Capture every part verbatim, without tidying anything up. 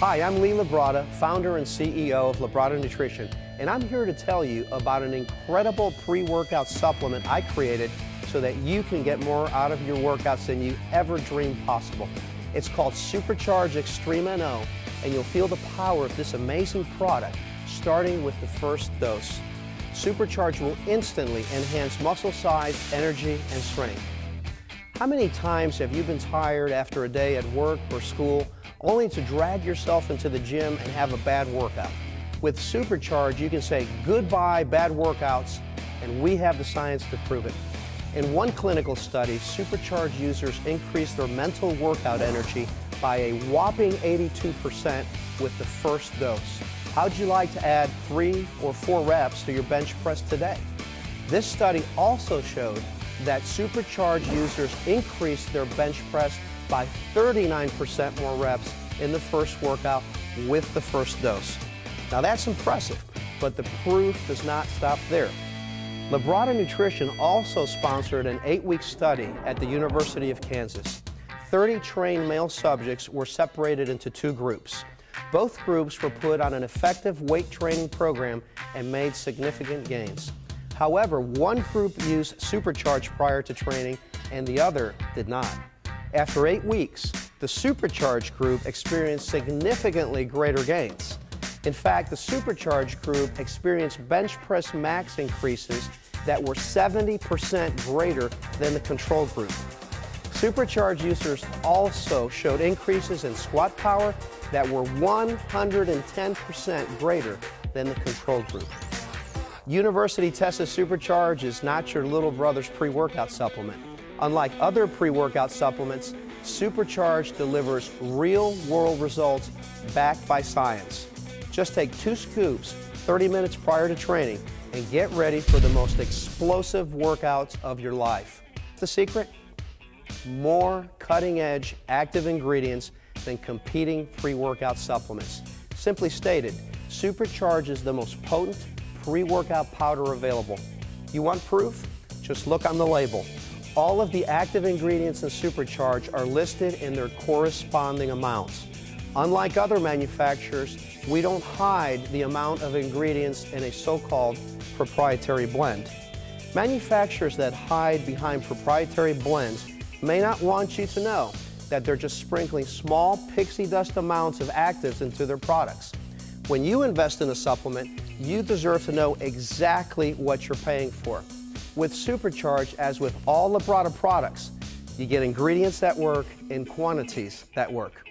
Hi, I'm Lee Labrada, founder and C E O of Labrada Nutrition, and I'm here to tell you about an incredible pre-workout supplement I created so that you can get more out of your workouts than you ever dreamed possible. It's called SuperCharge Xtreme N O, and you'll feel the power of this amazing product starting with the first dose. SuperCharge will instantly enhance muscle size, energy, and strength. How many times have you been tired after a day at work or school, only to drag yourself into the gym and have a bad workout? With SuperCharge, you can say goodbye bad workouts, and we have the science to prove it. In one clinical study, SuperCharge users increased their mental workout energy by a whopping eighty-two percent with the first dose. How'd you like to add three or four reps to your bench press today? This study also showed that SuperCharge users increased their bench press by thirty-nine percent more reps in the first workout with the first dose. Now that's impressive, but the proof does not stop there. Labrada Nutrition also sponsored an eight-week study at the University of Kansas. thirty trained male subjects were separated into two groups. Both groups were put on an effective weight training program and made significant gains. However, one group used SuperCharge prior to training and the other did not. After eight weeks, the SuperCharge group experienced significantly greater gains. In fact, the SuperCharge group experienced bench press max increases that were seventy percent greater than the control group. SuperCharge users also showed increases in squat power that were one hundred ten percent greater than the control group. University tested SuperCharge is not your little brother's pre-workout supplement. Unlike other pre-workout supplements, SuperCharge delivers real-world results backed by science. Just take two scoops thirty minutes prior to training and get ready for the most explosive workouts of your life. The secret? More cutting-edge active ingredients than competing pre-workout supplements. Simply stated, SuperCharge is the most potent pre-workout powder available. You want proof? Just look on the label. All of the active ingredients in SuperCharge are listed in their corresponding amounts. Unlike other manufacturers, we don't hide the amount of ingredients in a so-called proprietary blend. Manufacturers that hide behind proprietary blends may not want you to know that they're just sprinkling small pixie dust amounts of actives into their products. When you invest in a supplement, you deserve to know exactly what you're paying for. With SuperCharge, as with all Labrada products, you get ingredients that work in quantities that work.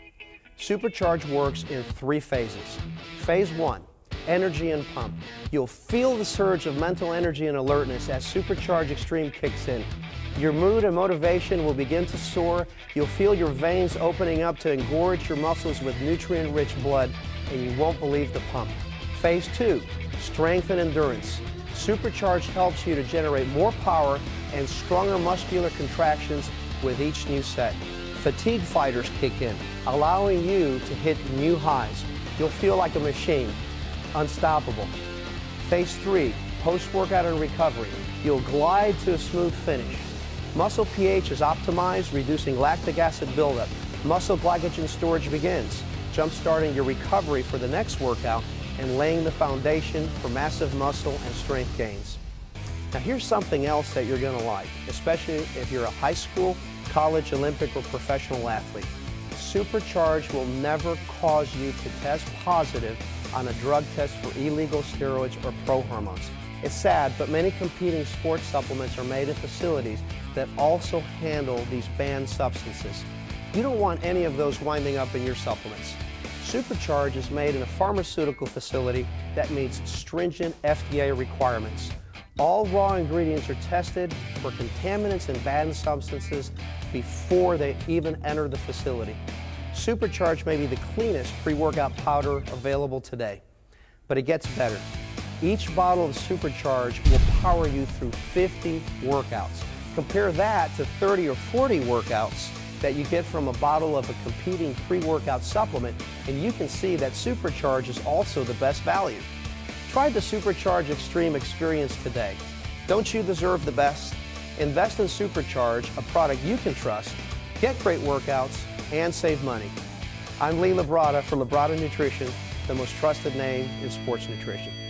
SuperCharge works in three phases. Phase one, energy and pump. You'll feel the surge of mental energy and alertness as SuperCharge Xtreme kicks in. Your mood and motivation will begin to soar. You'll feel your veins opening up to engorge your muscles with nutrient-rich blood, and you won't believe the pump. Phase two, strength and endurance. SuperCharge helps you to generate more power and stronger muscular contractions with each new set. Fatigue fighters kick in, allowing you to hit new highs. You'll feel like a machine, unstoppable. Phase three, post-workout and recovery. You'll glide to a smooth finish. Muscle pH is optimized, reducing lactic acid buildup. Muscle glycogen storage begins, jump-starting your recovery for the next workout and laying the foundation for massive muscle and strength gains. Now here's something else that you're gonna like, especially if you're a high school, college, Olympic, or professional athlete. SuperCharge will never cause you to test positive on a drug test for illegal steroids or pro-hormones. It's sad, but many competing sports supplements are made at facilities that also handle these banned substances. You don't want any of those winding up in your supplements. SuperCharge is made in a pharmaceutical facility that meets stringent F D A requirements. All raw ingredients are tested for contaminants and banned substances before they even enter the facility. SuperCharge may be the cleanest pre-workout powder available today, but it gets better. Each bottle of SuperCharge will power you through fifty workouts. Compare that to thirty or forty workouts that you get from a bottle of a competing pre-workout supplement, and you can see that SuperCharge is also the best value. Try the SuperCharge Xtreme experience today. Don't you deserve the best? Invest in SuperCharge, a product you can trust, get great workouts, and save money. I'm Lee Labrada for Labrada Nutrition, the most trusted name in sports nutrition.